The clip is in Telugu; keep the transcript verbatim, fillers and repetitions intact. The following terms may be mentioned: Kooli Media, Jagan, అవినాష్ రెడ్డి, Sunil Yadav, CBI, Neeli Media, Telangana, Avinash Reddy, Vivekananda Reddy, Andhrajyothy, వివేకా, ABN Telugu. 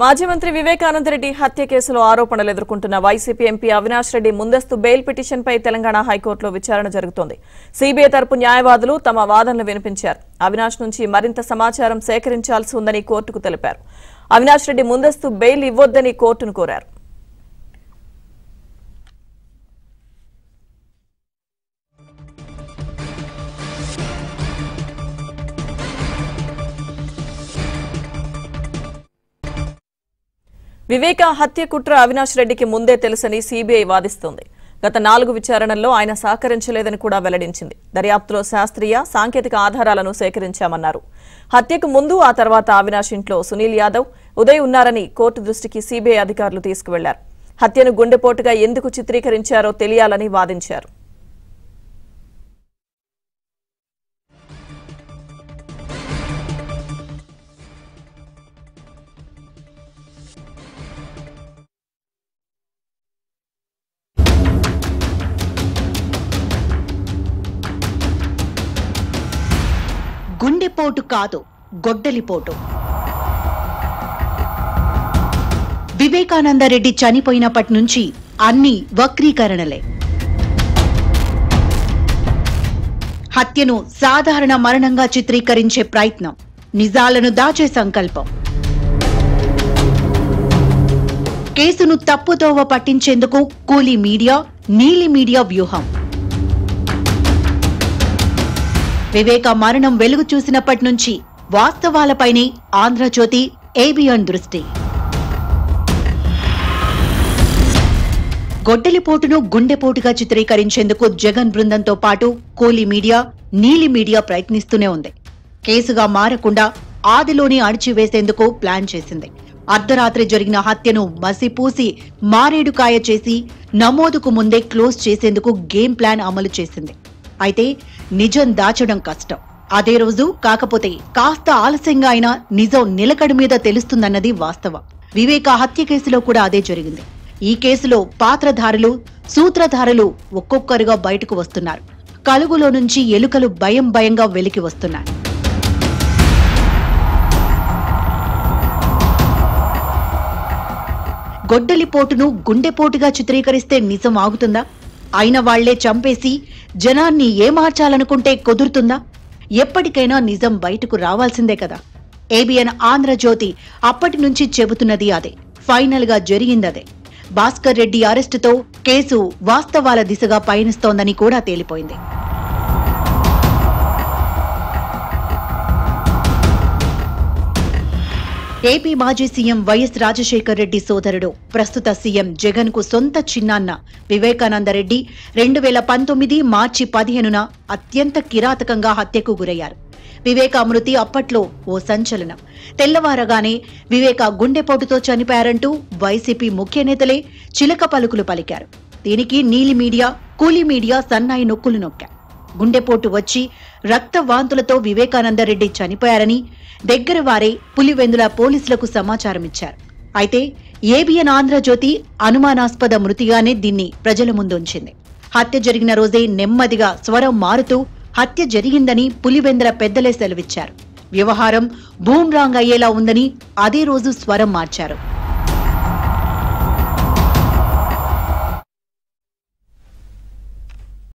Maji Mantri Vivekananda Reddy Hatya Keslo Aaropanal Edirkuntunna Y C P M P Avinash Reddy Mundastu Bail Petition Pai Telangana High Court lo Vicharana Jarugutondi. C B I Tarapu Nyayavadulu Tama Vadanalanu Vinipincharu. Avinash Nunchi Marinta Samacharam Sekarinchaల్సి Undani Courtuku Teliparu. Avinash Reddy Mundastu Bail Ivvodani Courtunu Koraru. Viveka Hatya Kutra Avinash Reddiki Munde Telusani C B I Vadistundi. Gata Nalugu Vicharanallo Ayana Sahakarinchaledani Kuda Veladinchindi. Daryaptulo Shastriya, Sanketika Aadharalanu Sekarinchamannaru. Hatyaku Mundu Aa Tarvata Avinash Intlo Sunil Yadav, Uday Unnarani Courtu Drishtiki C B I Adhikarulu Teesukuvellaru. Hatyanu Gundepotuga Enduku Chitrikarincharo Teliyalani Vadincharu. Gundepotu Kadu, Goddalipotu Vivekananda Reddy Chanipoyinapati nunchi Anni Vakrikaranale Hatyanu Sadharana Marananga Chitrikarinche Prayatnam Nijalanu Dache Sankalpam Kesunu Tappudova Pattinchenduku Kooli Media, Neeli Media Vyuham Viveka Maranam Velugu Chusinapati Nunchi, Vastavaalapaine Andhrajyothy, A B N Drushti. Goddalipotunu Gundepotuga Chitrikarincheందుకు Jagan Brundanto Patu, Kooli Media, Neeli Media Prayatnistune Undi. Kesuga Marakunda, Adiloni Adichivesenduku Plan Chesindi. అర్ధరాత్రి జరిగిన హత్యను మసిపూసి మారేడుకాయ చేసి నమోదుకు ముందే క్లోజ్ చేసేందుకు గేమ్ ప్లాన్ అమలు చేసింది. అయితే నిజం దాచడం కష్టం. అదే రోజు కాకపోతే కాస్త ఆలస్యంగా అయినా నిజం నిలకడ మీద తెలుస్తుందన్నది వాస్తవం. వివేక హత్య కేసులో కూడా అదే జరిగింది. ఈ కేసులో పాత్రధారులు సూత్రధారులు ఒక్కొక్కరుగా బయటకు వస్తున్నారు. కలుగులో నుంచి ఎలుకలు భయం భయంగా వెలికి వస్తున్నాయి. గొడ్డలిపోటును గుండెపోటుగా చిత్రీకరిస్తే నిజం ఆగుతుందా? అయిన వాళ్లే చంపేసి జనాన్ని ఏమార్చాలనుకుంటే కుదురుతుందా? ఎప్పటికైనా నిజం బయటకు రావాల్సిందే కదా. ఏబీఎన్ ఆంధ్రజ్యోతి అప్పటి నుంచి చెబుతున్నది అదే. ఫైనల్ గా జరిగిందదే. భాస్కర్ రెడ్డి అరెస్టుతో కేసు వాస్తవాల దిశగా పయనిస్తోందని కూడా తేలిపోయింది. ఏపీ మాజీ సీఎం వైఎస్ రాజశేఖర్ రెడ్డి సోదరుడు ప్రస్తుత సీఎం జగన్ కు సొంత చిన్నాన్న వివేకానంద రెడ్డి రెండు వేల పంతొమ్మిది మార్చి పదిహేనున అత్యంత కిరాతకంగా హత్యకు గురయ్యారు. వివేక మృతి అప్పట్లో ఓ సంచలనం. తెల్లవారగానే వివేక గుండెపోటుతో చనిపోయారంటూ వైసీపీ ముఖ్య నేతలే చిలక పలుకులు పలికారు. దీనికి నీలి మీడియా, కూలీ మీడియా సన్నాయి నొక్కులు నొక్కారు. గుండెపోటు వచ్చి రక్త వాంతులతో వివేకానంద రెడ్డి చనిపోయారని దగ్గర వారే పులివెందుల పోలీసులకు సమాచారం ఇచ్చారు. అయితే ఏబీఎన్ ఆంధ్రజ్యోతి అనుమానాస్పద మృతిగానే దీన్ని ప్రజల ముందుంచింది. హత్య జరిగిన రోజే నెమ్మదిగా స్వరం మారుతూ హత్య జరిగిందని పులివెందుల పెద్దలే సెలవిచ్చారు. వ్యవహారం బూమ్రాంగ్ అయ్యేలా ఉందని అదే రోజు స్వరం మార్చారు.